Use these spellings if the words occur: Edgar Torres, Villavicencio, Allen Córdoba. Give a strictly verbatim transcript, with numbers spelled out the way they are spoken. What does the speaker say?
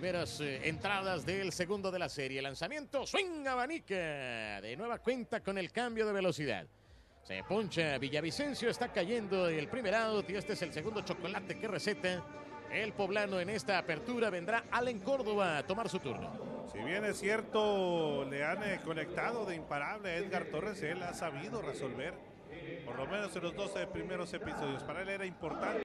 primeras eh, entradas del segundo de la serie. Lanzamiento, swing, abanica. De nueva cuenta con el cambio de velocidad. Se poncha Villavicencio, está cayendo el primer out y este es el segundo chocolate que receta el poblano en esta apertura. Vendrá Allen Córdoba a tomar su turno. Si bien es cierto, le han eh, conectado de imparable a Edgar Torres, él ha sabido resolver, por lo menos en los doce primeros episodios. Para él era importante.